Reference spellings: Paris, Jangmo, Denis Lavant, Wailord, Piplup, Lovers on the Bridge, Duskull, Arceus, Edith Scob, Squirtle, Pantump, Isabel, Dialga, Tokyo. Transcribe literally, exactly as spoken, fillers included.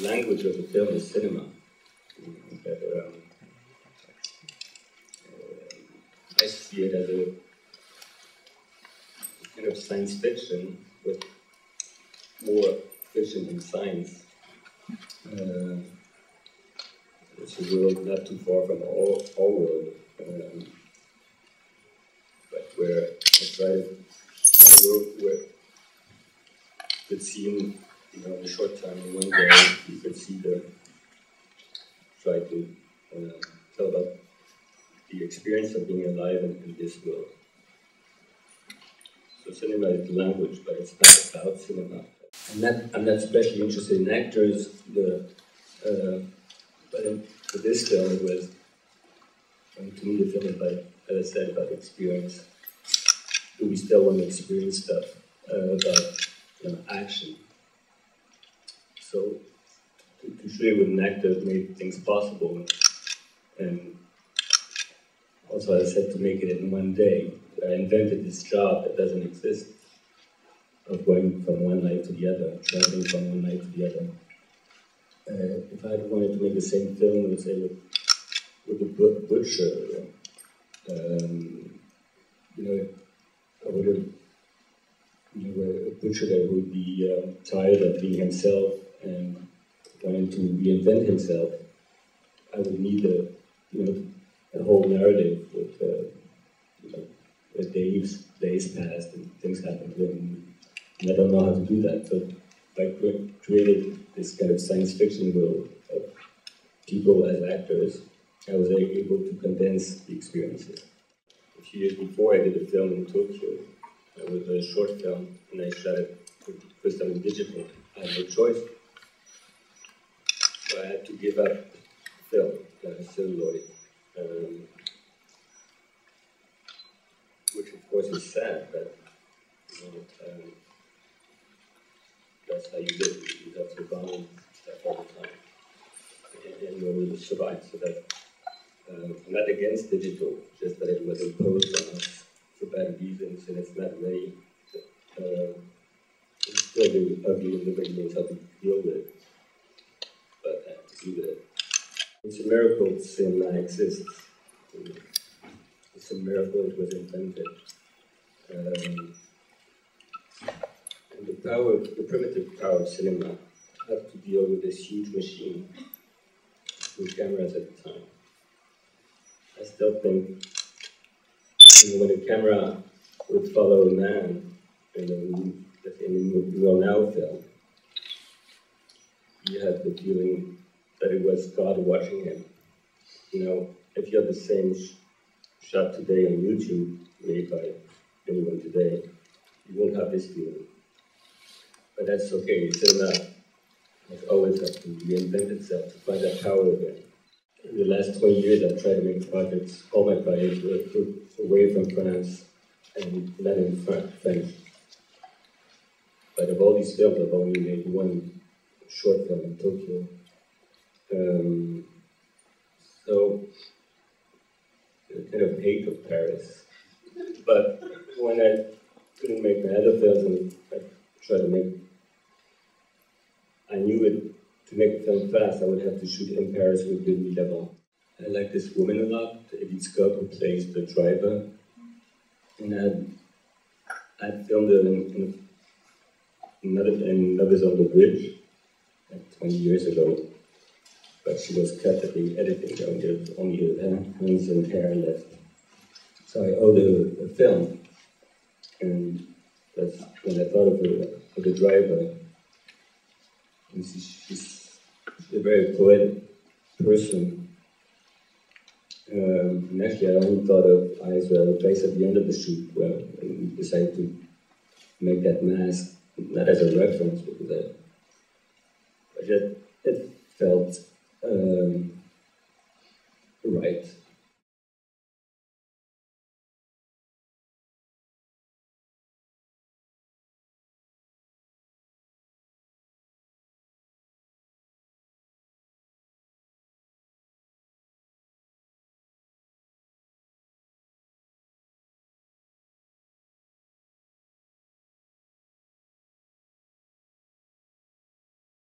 the language of the film is cinema. But, um, uh, I see it as a kind of science fiction with more fiction than science. Uh, it's a world not too far from our, our world, um, but where I try to, a world where it seemed, you know, in a short time, in one day, you could see the, try to uh, tell about the experience of being alive in, in this world. So cinema is language, but it's not about cinema. I'm not, I'm not especially interested in actors, the, uh, but in, for this film it was, um, to me the film is about, as I said, about experience. Do we still want to experience stuff uh, about, you know, action? So to, to show you what an actor made things possible, and also, as I said, to make it in one day. I invented this job that doesn't exist, of going from one life to the other, traveling from one life to the other. Uh, if I wanted to make the same film, let's say, with, with a butcher, um, you know, I would have, you know, a butcher that would be uh, tired of being himself and wanting to reinvent himself. I would need a, you know, a whole narrative with, uh, you know, the days, days passed and things happened to him. And I don't know how to do that. So I created this kind of science fiction world of people as actors. I was able to condense the experiences. A few years before, I did a film in Tokyo. It was a short film, and I shot it for the first time in digital. I had no choice. So I had to give up film, uh, celluloid, um, which of course is sad, but you know, um, that's how you live. You have to survive stuff all the time, and, and you're able to survive. So that, um, I'm not against digital, just that it was imposed on us for bad reasons, and it's not very, uh, it's still very ugly and nobody knows how to deal with it, but I have to do that. It's a miracle cinema exists. It's a miracle it was invented. Um, and the power, the primitive power of cinema had to deal with this huge machine with cameras at the time. I still think, you know, when a camera would follow a man in a, in a now film, you had the feeling that it was God watching him. You know, if you had the same sh shot today on YouTube, made by anyone today, you won't have this feeling. But that's okay, cinema has always had to reinvent itself to find that power again. In the last twenty years, I've tried to make projects, all my projects were away from France and not in French. But of all these films, I've only made one short film in Tokyo. Um, so, I kind of hate of Paris. But when I couldn't make my other films, I tried to make, I knew it. To make a film fast, I would have to shoot in Paris with Denis Lavant. I like this woman a lot, Edith Scob, who plays the driver. And I, I filmed her in, in, in Lovers on the Bridge like twenty years ago. But she was cut at the editing, and there's only her hands and hair left. So I owed her a film. And that's when I thought of her, of the driver. And she, she's, she's a very poetic person. Um, and actually, I only thought of Isabel, a place at the end of the shoot where we decided to make that mask, not as a reference, because I, but yet it felt um, right.